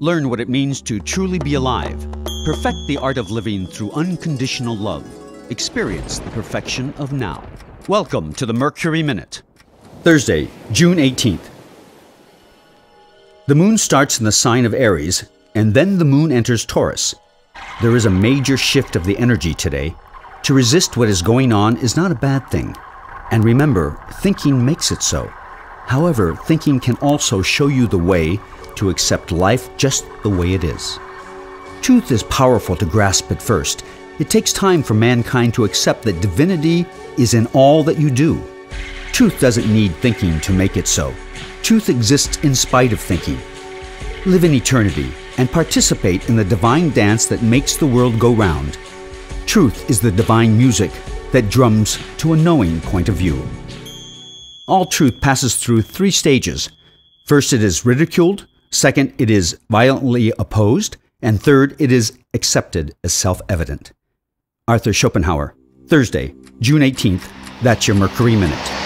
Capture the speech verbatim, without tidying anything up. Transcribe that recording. Learn what it means to truly be alive. Perfect the art of living through unconditional love. Experience the perfection of now. Welcome to the Mercury Minute. Thursday, June eighteenth. The moon starts in the sign of Aries, and then the moon enters Taurus. There is a major shift of the energy today. To resist what is going on is not a bad thing. And remember, thinking makes it so. However, thinking can also show you the way to accept life just the way it is. Truth is powerful to grasp at first. It takes time for mankind to accept that divinity is in all that you do. Truth doesn't need thinking to make it so. Truth exists in spite of thinking. Live in eternity and participate in the divine dance that makes the world go round. Truth is the divine music that drums to a knowing point of view. All truth passes through three stages. First, it is ridiculed. Second, it is violently opposed. And third, it is accepted as self-evident. Arthur Schopenhauer, Thursday, June eighteenth. That's your Mercury Minute.